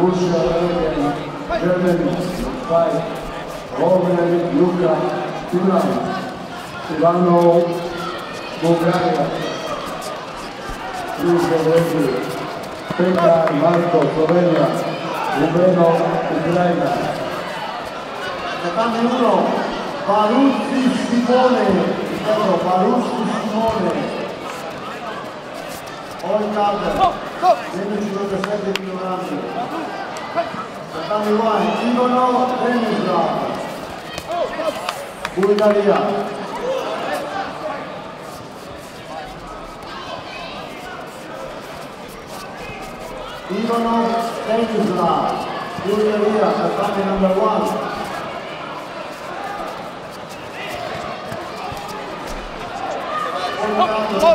Russia, Germany, by Roman, Luka, Ivano, Bulgaria, Luis de Ves, Pekka, Marko, Slovenia, Ljubljana, Ukraina. Natame uno, Baruti Simone, dobro, Baruti Simone. Ovoj karta, zemljiči do desete kilograme. Natame Ivan, Ivano, Renizra, Bulgarija. Ivano Renizra, Bulgarija, Natame number one. Go!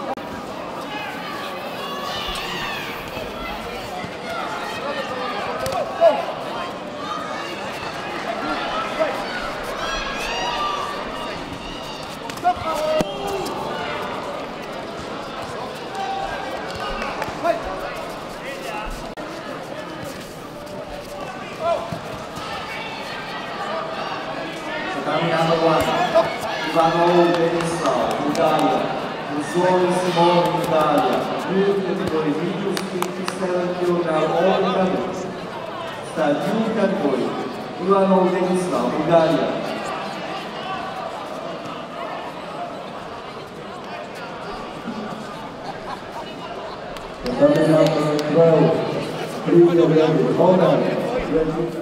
Ivano Denisa, Bulgaria, Rusoli Simon, Bulgaria, new category, medium 57 kg, all Italians. Start new category, Ivano Denisa, Bulgaria. The number 12, Luis de Ves, Red Bull.